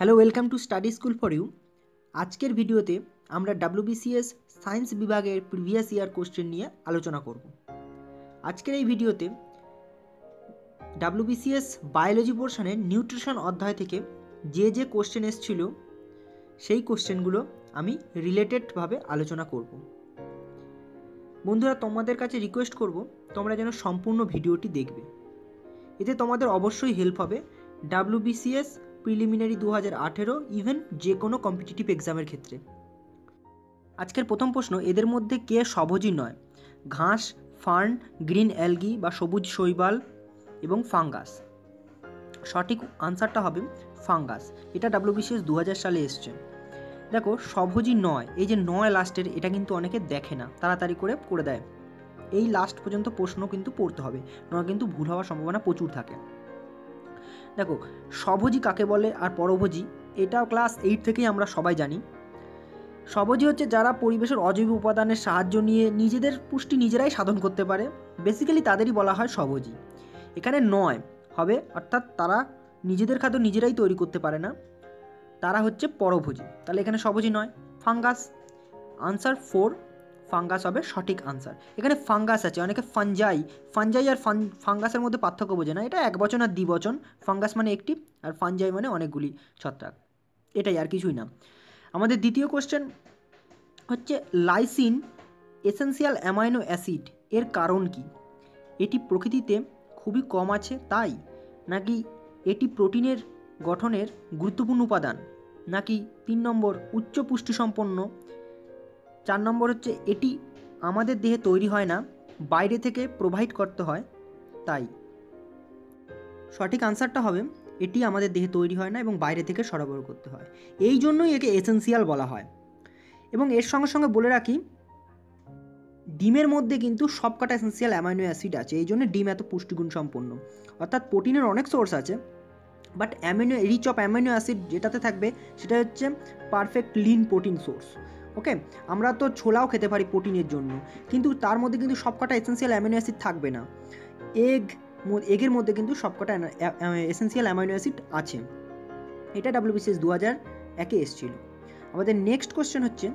Hello welcome to study school for you. आजकेर भिडियोते आमरा WBCS सायन्स विभागेर प्रिभियास इयार कोश्चेन निये आलोचना करब। आजकेर एई भिडियोते WBCS बायोलॉजी पोर्शने निउट्रिशन अध्याय थेके जे कोश्चेन एसेछिलो सेई कोश्चेनगुलो आमी रिलेटेड भावे आलोचना करब। बंधुरा तोमादेर काछे रिक्वेस्ट करब तोमरा जेन सम्पूर्ण भिडियोटी देखबे, एते तोमादेर अवश्यई हेल्प होबे WBCS प्रिलिमिनारि 2018 इवेन जेको कम्पिटिटिव एग्जाम क्षेत्र। आजकल प्रथम प्रश्न, एर मध्य क्या सभोजी नय? घास, फार्न, ग्रीन एलगी बा सबुज शैवाल एवं फांगास। सठिक आंसरटा हबे फांगास। एटा WBCS 2000 साले एसेछे। देखो सभोजी नय, ये नय लास्टेर एटा किन्तु अनेके देखे ना, ताड़ाताड़ी करे देय। एई लास्ट पर्यन्त प्रश्न किन्तु पढ़ते हबे, नय किन्तु भूल होवार सम्भावना प्रचुर थाके। देखो सभोजी काके बोले और परभोजी एटा क्लास 8 थेके आमरा सबाई जानी। सभोजी होच्छे जारा परिबेशेर अजैव उपादानेर साहाज्य निये निजेदेर पुष्टि निजेराई साधन करते पारे, बेसिकली तादेरई बला हय सभोजी। एखाने नय हबे अर्थात तारा निजेदेर खाद्य निजेराई तैरि करते पारे ना, तारा होच्छे परभोजी। ताहले एखाने सभोजी नय फांगास। आंसर 4 फांगास हबे सठिक आंसर। एखाने फांगास आछे, अनेके फांजाई फांजाई आर फांगासेर मध्ये पार्थक्य बोझे ना, एटा एकवचन आर द्विवचन। फांगास माने एकटी आर फांजाई माने अनेकगुली छत्राक, एटाई आर किछुई ना। आमादेर द्वितीय कोश्चेन हच्छे लाइसिन एसेंशियल अ্যামাইনো অ্যাসিড एर कारण कि? एटी प्रकृतिते खूबई कम आछे ताई, नाकि एटी प्रोटीनेर गठनेर गुरुत्वपूर्ण उपादान, नाकि 3 नम्बर उच्च पुष्टि सम्पन्न, 4 नम्बर होच्छे एटी आमादेर देहे तैरी हय ना, बाइरे थेके प्रोवाइड करते हय ताई। सठिक आंसरटा हबे एटी आमादेर देहे तैरी हय ना एबं बाइरे थेके सरबराह करते हय, एई जन्यई एके एसेंशियल बला हय। एबं एर संगे संगे बोले राखी ডিমের মধ্যে কিন্তু সবকটা এসেনশিয়াল অ্যামাইনো অ্যাসিড আছে, এই জন্য ডিম এত পুষ্টিগুণ সম্পন্ন। অর্থাৎ প্রোটিনের অনেক সোর্স আছে, but amino rich of amino acid যেটাতে থাকবে সেটা হচ্ছে perfect lean protein source. Okay আমরা তো ছোলাও খেতে পারি প্রোটিনের জন্য, কিন্তু তার মধ্যে কিন্তু সবকটা এসেনশিয়াল অ্যামিনো অ্যাসিড থাকবে না। এগের মধ্যে কিন্তু সবকটা এসেনশিয়াল অ্যামাইনো অ্যাসিড আছে। এটা WBCS 2001 এ এসেছিল। আমাদের নেক্সট কোশ্চেন হচ্ছে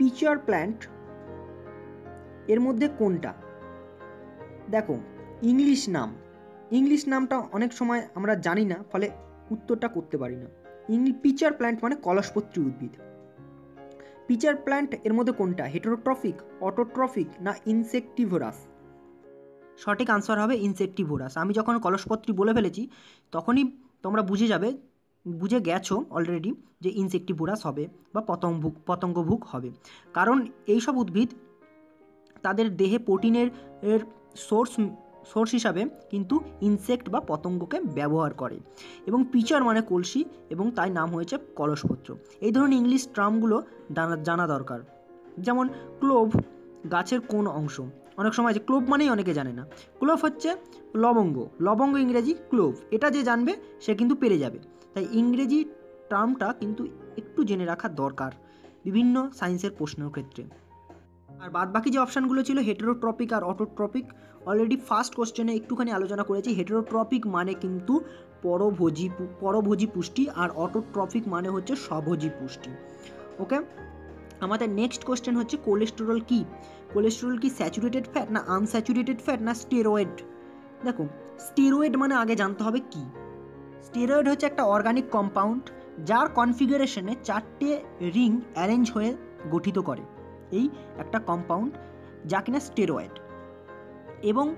পিচার প্ল্যান্ট এর মধ্যে কোনটা? দেখো ইংলিশ নাম, ইংলিশ নামটা অনেক সময় আমরা জানি না, ফলে উত্তরটা করতে পারি না। পিচার প্ল্যান্ট মানে কলসপত্রী উদ্ভিদ। पिचार प्लांट एर मध्य कोनटा? हेटेरोट्रफिक, अटोट्रफिक ना इनसेक्टिवोरास? सठिक आंसर हबे इनसेक्टिवोरास। आमी जखन कलशपत्री बोले फेलेछि तखोनी तोमरा बुझे जाबे, बुझे गेछो अलरेडी जे इनसेक्टिवोरास हबे बा पतंगभुक हबे, कारण एई सब उद्भिद तादेर देहे प्रोटीनेर सोर्स हिसाबे किन्तु इनसेक्ट बा पतंगके व्यवहार करे। एबं पिचार माने कलसी एबं ताई नाम होयेछे कलशपत्र। एई धरनेर इंग्लिश टर्मगुलो जाना दरकार। जेमन क्लोभ गाछेर कोन अंश, अनेक समय क्लोभ मानेई अनेके जाने ना। क्लोभ होच्छे लवंग, लवंग इंग्रेजी क्लोभ, एटा जे जानबे से किन्तु पेरे जाबे। ताई इंग्रेजी टर्मटा किन्तु एकटु जेने राखा दरकार विभिन्न साइंसेर प्रश्नेर क्षेत्रे। और बादबाकी जो अपशनगुलो छिलो हेटेरोट्रपिक और अटोट्रपिक अलरेडी फार्स्ट कोश्चेने एकटूखानी आलोचना करेछि। हेटेरोट्रपिक माने किन्तु परभोजी पुष्टि और अटोट्रपिक माने होच्छे सभोजी पुष्टि। ओके आमादेर नेक्स्ट कोश्चेन होच्छे कोलेस्टेरल की? कोलेस्टेरल की सैचुरेटेड फैट ना आनसैचुरेटेड फैट ना स्टेरॉइड? देखो स्टेरॉइड माने आगे जानते हबे कि। स्टेरॉइड होच्छे एकटा अर्गानिक कम्पाउंड जार कनफिगारेशने 4 रिंग अरेंज होये गठित करे, এই একটা কম্পাউন্ড যা কিনা স্টেরয়েড। এবং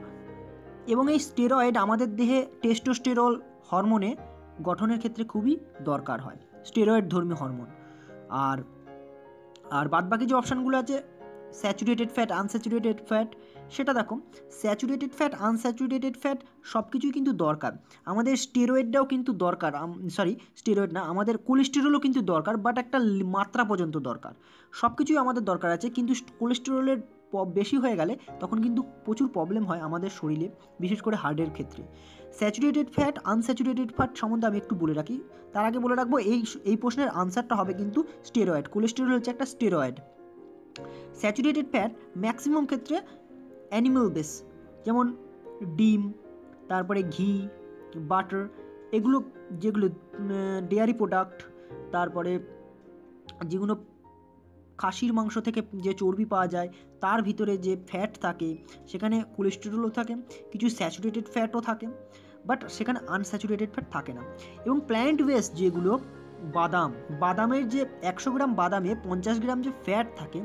এবং এই স্টেরয়েড আমাদের দেহে টেস্টোস্টেরল হরমোনে গঠনের ক্ষেত্রে খুবই দরকার হয়, স্টেরয়েড ধর্মী হরমোন। আর আর বাদবাকি যে অপশানগুলো আছে স্যাচুরেটেড ফ্যাট আনস্যাচুরেটেড ফ্যাট, সেটা দেখো স্যাচুরেটেড ফ্যাট আনস্যাচুরেটেড ফ্যাট সব কিছুই কিন্তু দরকার। আমাদের স্টেরয়েডটাও কিন্তু দরকার, সরি স্টেরয়েড না, আমাদের কোলেস্টেরলও কিন্তু দরকার, বাট একটা মাত্রা পর্যন্ত দরকার। সব কিছুই আমাদের দরকার আছে, কিন্তু কোলেস্টেরলের বেশি হয়ে গেলে তখন কিন্তু প্রচুর প্রবলেম হয় আমাদের শরীরে, বিশেষ করে হার্টের ক্ষেত্রে। স্যাচুরেটেড ফ্যাট আনস্যাচুরেটেড ফ্যাট সম্বন্ধে আমি একটু বলে রাখি, তার আগে বলে রাখবো এই প্রশ্নের আনসারটা হবে কিন্তু স্টেরয়েড। কোলেস্টেরল হচ্ছে একটা স্টেরয়েড। सैचुरेटेड फैट मैक्सिमाम क्षेत्र एनिमल बेस, जेमन डिम, तारपरे घी, बाटर এগুলো যেগুলো ডেয়ারি প্রোডাক্ট, তারপরে যেগুলো খাসির মাংস থেকে যে চর্বি পাওয়া যায় তার ভিতরে যে ফ্যাট থাকে সেখানে কোলেস্টেরলও থাকে, কিছু স্যাচুরেটেড ফ্যাটও থাকে, বাট সেখানে আনস্যাচুরেটেড ফ্যাট থাকে না। এবং প্ল্যান্ট ওয়েস্ট যেগুলো বাদাম, বাদামের যে 100 গ্রাম বাদামে 50 গ্রাম যে ফ্যাট থাকে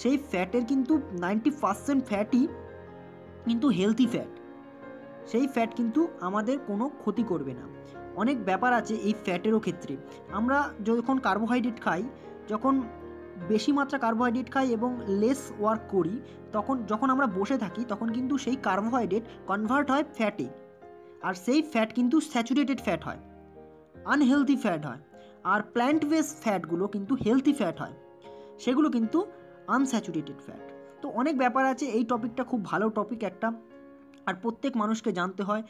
সেই ফ্যাটের কিন্তু 90% ফ্যাটই কিন্তু হেলদি ফ্যাট। সেই ফ্যাট কিন্তু আমাদের কোনো ক্ষতি করবে না। অনেক ব্যাপার আছে এই ফ্যাটেরও ক্ষেত্রে। আমরা যখন কার্বোহাইড্রেট খাই, যখন বেশি মাত্রা কার্বোহাইড্রেট খাই এবং লেস ওয়ার্ক করি, তখন যখন আমরা বসে থাকি তখন কিন্তু সেই কার্বোহাইড্রেট কনভার্ট হয় ফ্যাটে, আর সেই ফ্যাট কিন্তু স্যাচুরেটেড ফ্যাট হয়, আনহেলদি ফ্যাট হয়। আর প্ল্যান্ট বেস ফ্যাটগুলো কিন্তু হেলদি ফ্যাট হয়, সেগুলো কিন্তু আনস্যাচুরেটেড ফ্যাট। তো অনেক ব্যাপার আছে, এই টপিকটা খুব ভালো টপিক একটা, আর প্রত্যেক মানুষকে জানতে হয়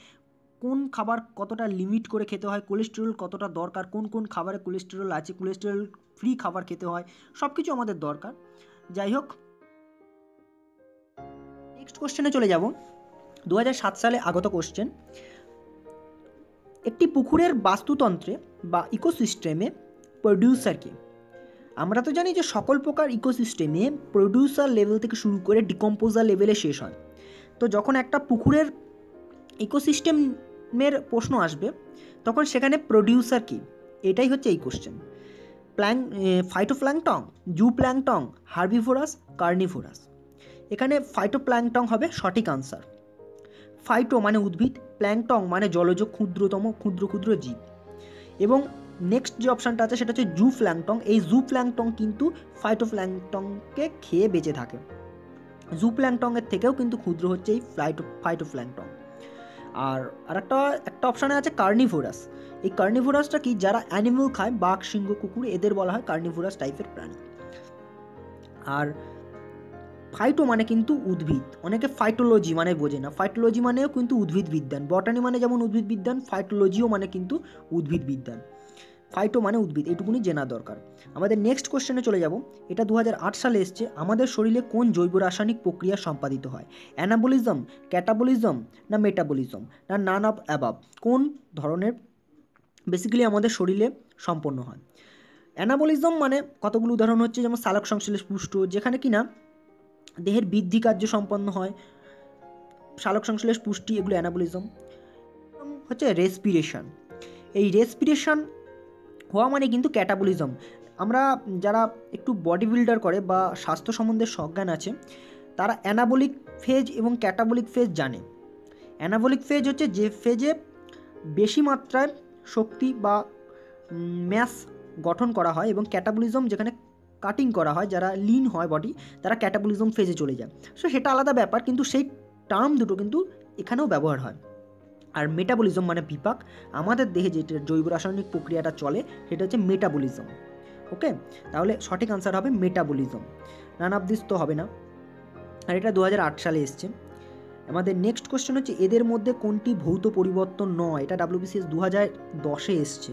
কোন খাবার কতটা লিমিট করে খেতে হয়, কোলেস্টেরল কতটা দরকার, কোন কোন খাবারে কোলেস্টেরল আছে, কোলেস্টেরল ফ্রি খাবার খেতে হয়, সব কিছু আমাদের দরকার। যাই হোক, নেক্সট কোশ্চেনে চলে যাব। 2007 সালে আগত কোশ্চেন। একটি পুকুরের বাস্তুতন্ত্রে বা ইকোসিস্টেমে প্রডিউসারকে, আমরা তো জানি যে সকল প্রকার ইকোসিস্টেমে প্রডিউসার লেভেল থেকে শুরু করে ডিকম্পোজার লেভেলে শেষ হয়। তো যখন একটা পুকুরের ইকোসিস্টেমের প্রশ্ন আসবে তখন সেখানে প্রডিউসার কি, এটাই হচ্ছে এই question. Phytoplankton, zooplankton, herbivorous, carnivorous. এখানে ফাইটোপ্ল্যাঙ্কটন হবে সঠিক আনসার। ফাইটো মানে উদ্ভিদ, প্ল্যাঙ্কটন মানে জলজ ক্ষুদ্রতম ক্ষুদ্র ক্ষুদ্র জীব। এবং নেক্সট যে অপশানটা আছে সেটা হচ্ছে জুপ্ল্যাঙ্কটন। এই জুপ্ল্যাঙ্কটন কিন্তু ফাইটোপ্ল্যাঙ্কটনকে খেয়ে বেঁচে থাকে। জুপ্ল্যাঙ্কটনের থেকেও কিন্তু ক্ষুদ্র হচ্ছে এই ফাইটোপ্ল্যাঙ্কটন। আর একটা অপশানে আছে কার্নিভোরাস। এই কার্নিভোরাসটা কি, যারা অ্যানিমেল খায়, বাঘ, সিংহ, কুকুর, এদের বলা হয় কার্নিভোরাস টাইপের প্রাণী। আর ফাইটো মানে কিন্তু উদ্ভিদ। অনেকে ফাইটোলজি মানে বোঝে না, ফাইটোলজি মানেও কিন্তু উদ্ভিদবিজ্ঞান। বটানি মানে যেমন উদ্ভিদবিজ্ঞান, ফাইটোলজিও মানে কিন্তু উদ্ভিদবিজ্ঞান। ফাইটো মানে উদ্ভিদ, এইটুকুনি জেনা দরকার আমাদের। নেক্সট কোশ্চেনে চলে যাব, এটা 2008 সালে এসছে। আমাদের শরীরে কোন জৈব রাসায়নিক প্রক্রিয়া সম্পাদিত হয়? অ্যানাবলিজম, ক্যাটাবলিজম, না মেটাবলিজম, না নান অফ অ্যাবাব? কোন ধরনের বেসিক্যালি আমাদের শরীরে সম্পন্ন হয়? অ্যানাবলিজম মানে কতগুলো উদাহরণ হচ্ছে, যেমন সালোক সংশ্লেষ পুষ্ট, যেখানে কিনা দেহের বৃদ্ধি কার্য সম্পন্ন হয়, সালোক সংশ্লেষ পুষ্টি, এগুলো অ্যানাবলিজম। হচ্ছে রেসপিরেশন, এই রেসপিরেশন হওয়া মানে কিন্তু ক্যাটাবলিজম। আমরা যারা একটু বডি বিল্ডার করে বা স্বাস্থ্য সম্বন্ধে সজ্ঞান আছে তারা অ্যানাবলিক ফেজ এবং ক্যাটাবলিক ফেজ জানে। অ্যানাবলিক ফেজ হচ্ছে যে ফেজে বেশি মাত্রায় শক্তি বা ম্যাস গঠন করা হয়, এবং ক্যাটাবলিজম যেখানে কাটিং করা হয়, যারা লিন হয় বডি তারা ক্যাটাবলিজম ফেজে চলে যায়। সো সেটা আলাদা ব্যাপার, কিন্তু সেই টার্ম দুটো কিন্তু এখানেও ব্যবহার হয়। আর মেটাবলিজম মানে বিপাক, আমাদের দেহে যেটা জৈব রাসায়নিক প্রক্রিয়াটা চলে সেটা হচ্ছে মেটাবলিজম। ওকে, তাহলে সঠিক আনসার হবে মেটাবলিজম। নান অফ দিস তো হবে না, আর এটা 2008 সালে এসছে আমাদের। নেক্সট কোশ্চেন হচ্ছে, এদের মধ্যে কোনটি ভৌত পরিবর্তন নয়? এটা WBCS 2010-এ এসছে।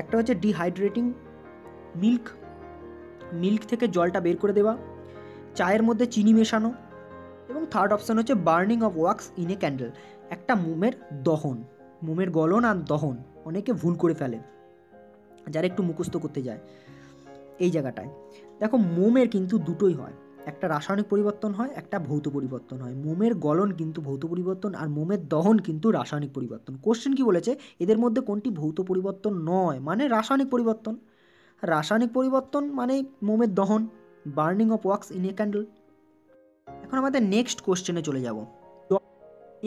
একটা হচ্ছে ডিহাইড্রেটিং মিল্ক থেকে জলটা বের করে দেওয়া, চায়ের মধ্যে চিনি মেশানো, এবং থার্ড অপশান হচ্ছে burning of wax in a candle, একটা মোমের দহন, মোমের গলন আর দহন। অনেকে ভুল করে ফেলে যারা একটু মুখস্থ করতে যায় এই জায়গাটায়। দেখো, মোমের কিন্তু দুটোই হয়, একটা রাসায়নিক পরিবর্তন হয়, একটা ভৌত পরিবর্তন হয়। মোমের গলন কিন্তু ভৌত পরিবর্তন, আর মোমের দহন কিন্তু রাসায়নিক পরিবর্তন। কোশ্চেন কি বলেছে, এদের মধ্যে কোনটি ভৌত পরিবর্তন নয়, মানে রাসায়নিক পরিবর্তন। রাসায়নিক পরিবর্তন মানে মোমের দহন, burning of wax in a candle. এখন আমাদের নেক্সট কোশ্চেনে চলে যাব।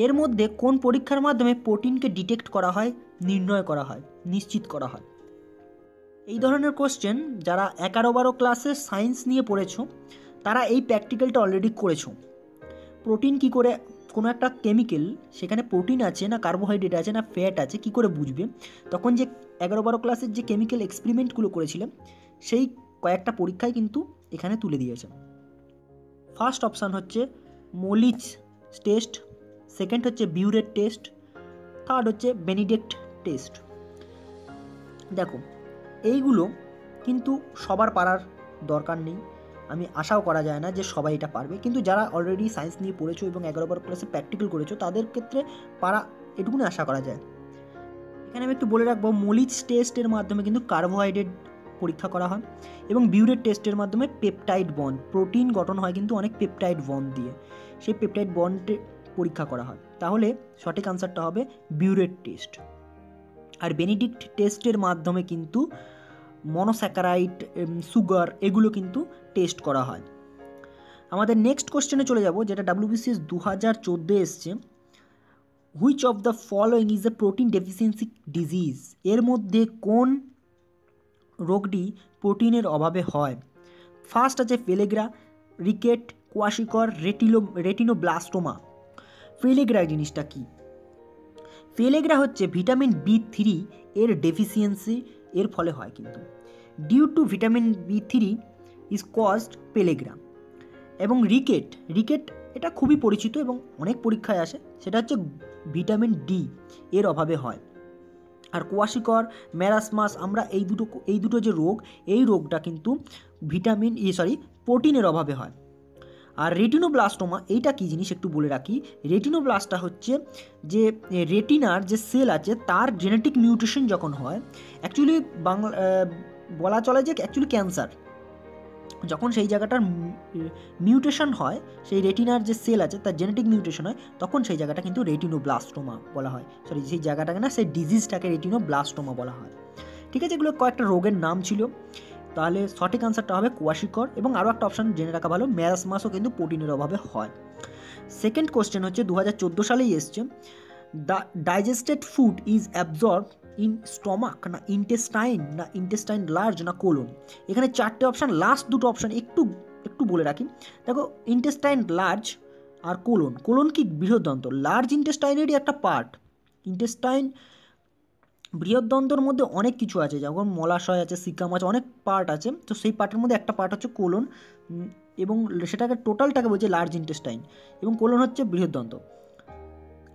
এর মধ্যে কোন পরীক্ষার মাধ্যমে প্রোটিনকে ডিটেক্ট করা হয়, নির্ণয় করা হয়, নিশ্চিত করা হয়? এই ধরনের কোশ্চেন যারা 11-12 ক্লাসে সায়েন্স নিয়ে পড়েছো তারা এই প্র্যাকটিক্যালটা অলরেডি করেছো। প্রোটিন কি করে, কোনো একটা কেমিক্যাল সেখানে প্রোটিন আছে না কার্বোহাইড্রেট আছে না ফ্যাট আছে কি করে বুঝবে? তখন যে 11-12 ক্লাসের যে কেমিক্যাল এক্সপেরিমেন্টগুলো করেছিলাম সেই কয়েকটা পরীক্ষায় কিন্তু এখানে তুলে দিয়েছে। ফার্স্ট অপশান হচ্ছে মোলিচ টেস্ট, সেকেন্ড হচ্ছে বিউরেট টেস্ট, থার্ড হচ্ছে বেনিডিক্ট টেস্ট। দেখো, এইগুলো কিন্তু সবার পারার দরকার নেই, আমি আশাও করা যায় না যে সবাই এটা পারবে, কিন্তু যারা অলরেডি সায়েন্স নিয়ে পড়েছো এবং 11-12 ক্লাসে প্র্যাকটিক্যাল করেছো তাদের ক্ষেত্রে পারা এটুকুনি আশা করা যায়। এখানে আমি একটু বলে রাখবো মোলিজ টেস্টের মাধ্যমে কিন্তু কার্বোহাইড্রেট পরীক্ষা করা হয় এবং বিউরেট টেস্টের মাধ্যমে পেপটাইড বন্ড প্রোটিন গঠন হয় কিন্তু অনেক পেপটাইড বন্ড দিয়ে সেই পেপটাইড বন্ডে পরীক্ষা করা হয় তাহলে সঠিক আনসারটা হবে বিউরেট টেস্ট। আর বেনেডিক্ট টেস্টের মাধ্যমে কিন্তু মনোস্যাকারাইড সুগার এগুলো কিন্তু টেস্ট করা হয়। আমাদের নেক্সট কোশ্চেনে চলে যাব যেটা WBCS 2014 এসছে। Which of the following is a protein deficiency disease, এর মধ্যে কোন রোগটি প্রোটিনের অভাবে হয়? ফার্স্ট আছে ফেলেগ্রা, রিকেট, কোয়াশিকর, রেটিনোব্লাস্টোমা। ফেলেগ্রা জিনিসটা কি? ফেলেগ্রা হচ্ছে ভিটামিন B3 এর ডেফিসিয়েন্সি এর ফলে হয় কিন্তু due to vitamin B3 is caused pellagra. এবং রিকেট, এটা খুবই পরিচিত এবং অনেক পরীক্ষায় আসে, সেটা হচ্ছে ভিটামিন D এর অভাবে হয়। আর কোয়াশিকর, ম্যারাসমাস, আমরা এই দুটো যে রোগ, এই রোগটা কিন্তু প্রোটিনের অভাবে হয়। আর রেটিনোব্লাস্টোমা এইটা কী জিনিস একটু বলে রাখি। রেটিনোব্লাস্টটা হচ্ছে যে রেটিনার যে সেল আছে তার জেনেটিক মিউটেশন যখন হয়, অ্যাকচুয়ালি বলা চলে যে অ্যাকচুয়ালি ক্যান্সার, যখন সেই জায়গাটার মিউটেশন হয়, সেই রেটিনার যে সেল আছে তার জেনেটিক মিউটেশন হয়, তখন সেই জায়গাটা কিন্তু রেটিনোব্লাস্টোমা বলা হয়। সেই জায়গাটাকে না, সেই ডিজিজটাকে রেটিনোব্লাস্টোমা বলা হয়। ঠিক আছে, এগুলো কয়েকটা রোগের নাম ছিল। তাহলে সঠিক আনসারটা হবে কোয়াশিকর। এবং আরও একটা অপশান জেনে রাখা ভালো, ম্যারাসমাসও কিন্তু প্রোটিনের অভাবে হয়। সেকেন্ড কোশ্চেন হচ্ছে 2014 সালেই এসছে, the digested food is absorb in stomach না ইন্টেস্টাইন না ইন্টেস্টাইন লার্জ না কোলন। এখানে চারটে অপশান, লাস্ট দুটো অপশান একটু বলে রাখি। দেখো ইন্টেস্টাইন লার্জ আর কোলন, কোলন কি বৃহৎদন্ত্র, লার্জ ইন্টেস্টাইনেরই একটা পার্ট। ইন্টেস্টাইন বৃহৎদন্ত্রর মধ্যে অনেক কিছু আছে, যেমন মলাশয় আছে, সিকাম আছে, অনেক পার্ট আছে, তো সেই পার্টের মধ্যে একটা পার্ট হচ্ছে কোলন এবং সেটাকে টোটালটাকে বলছে লার্জ ইন্টেস্টাইন এবং কোলন হচ্ছে বৃহৎদন্ত্র।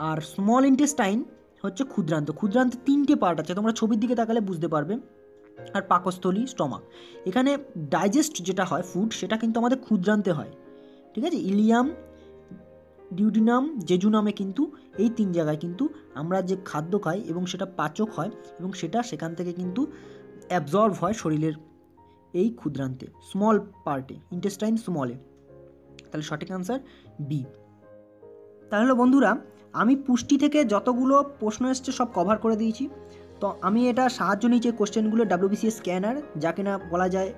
আর স্মল ইন্টেস্টাইন হচ্ছে ক্ষুদ্রান্ত। ক্ষুদ্রান্তের তিনটে পার্ট আছে, তোমরা ছবির দিকে তাকালে বুঝতে পারবে। আর পাকস্থলী স্টমাক। এখানে ডাইজেস্ট যেটা হয় ফুড, সেটা কিন্তু আমাদের ক্ষুদ্রান্তে হয়। ঠিক আছে, ইলিয়াম, ডিউডিনাম, জেজুনামে কিন্তু এই তিন জায়গায় কিন্তু আমরা যে খাদ্য খাই এবং সেটা পাচক হয় এবং সেটা সেখান থেকে কিন্তু অ্যাবজর্ব হয় শরীরের এই ক্ষুদ্রান্তে, স্মল পার্টে, ইন্টেস্টাইন স্মলে। তাহলে সঠিক আনসার B। তাহলে বন্ধুরা আমি পুষ্টি থেকে যতগুলো প্রশ্ন এসছে সব কভার করে দিয়েছি। তো আমি এটা সাহায্য নিয়েছি কোশ্চেনগুলো WBCS স্ক্যানার, যা কিনা বলা যায়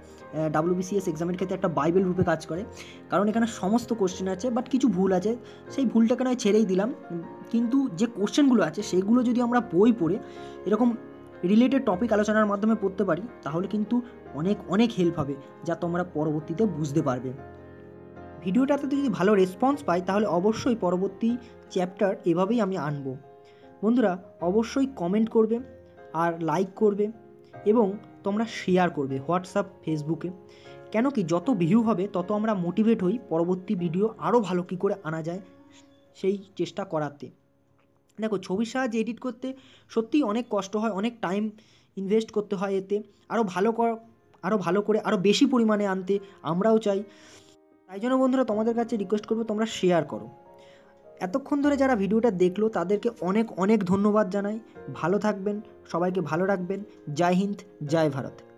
WBCS এক্সামের ক্ষেত্রে একটা বাইবেল রূপে কাজ করে, কারণ এখানে সমস্ত কোশ্চেন আছে, বাট কিছু ভুল আছে, সেই ভুলটাকে নয় ছেড়েই দিলাম। কিন্তু যে কোশ্চেনগুলো আছে সেগুলো যদি আমরা বই পড়ে এরকম রিলেটেড টপিক আলোচনার মাধ্যমে পড়তে পারি, তাহলে কিন্তু অনেক অনেক হেল্প হবে, যা তোমরা পরবর্তীতে বুঝতে পারবে। ভিডিওটাতে যদি ভালো রেসপন্স পাই তাহলে অবশ্যই পরবর্তী চ্যাপ্টার এভাবেই আমি আনব। বন্ধুরা অবশ্যই কমেন্ট করবে আর লাইক করবে এবং তোমরা শেয়ার করবে হোয়াটসঅ্যাপ, ফেসবুকে, কেন কি যত ভিউ হবে তত আমরা মোটিভেট হই পরবর্তী ভিডিও আরও ভালো কী করে আনা যায় সেই চেষ্টা করাতে। দেখো ছবির সাহায্যে এডিট করতে সত্যিই অনেক কষ্ট হয়, অনেক টাইম ইনভেস্ট করতে হয় এতে, আরও ভালো করে আরও বেশি পরিমাণে আনতে আমরাও চাই। তাই জন্য বন্ধুরা তোমাদের কাছে রিকোয়েস্ট করবো তোমরা শেয়ার করো। এতক্ষণ ধরে যারা ভিডিওটা দেখলো তাদেরকে অনেক অনেক ধন্যবাদ জানাই। ভালো থাকবেন, সবাইকে ভালো রাখবেন। জয় হিন্দ, জয় ভারত।